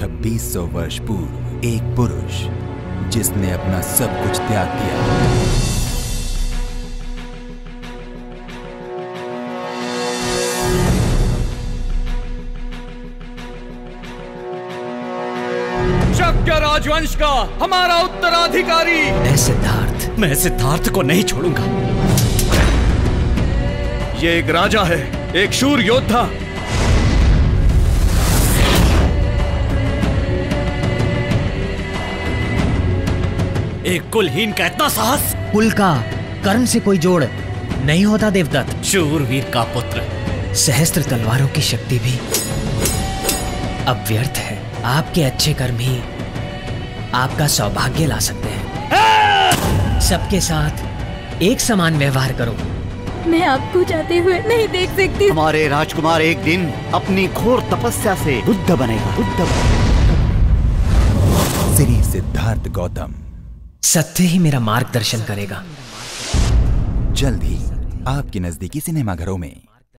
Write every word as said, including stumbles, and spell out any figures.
छब्बीस सौ वर्ष पूर्व एक पुरुष जिसने अपना सब कुछ त्याग किया। राजवंश का हमारा उत्तराधिकारी मैं सिद्धार्थ, मैं सिद्धार्थ को नहीं छोड़ूंगा। ये एक राजा है, एक शूर योद्धा। एक कुलहीन का इतना साहस। कुल का कर्म से कोई जोड़ नहीं होता देवदत्त। शूरवीर का पुत्र। सहस्त्र तलवारों की शक्ति भी अब व्यर्थ है। आपके अच्छे कर्म ही आपका सौभाग्य ला सकते हैं। सबके साथ एक समान व्यवहार करो। मैं आपको जाते हुए नहीं देख सकती। हमारे राजकुमार एक दिन अपनी घोर तपस्या से बुद्ध बनेगा। बुद्ध बनेगा। श्री सिद्धार्थ गौतम। सत्य ही मेरा मार्गदर्शन करेगा। जल्द ही आपकी नजदीकी सिनेमाघरों में।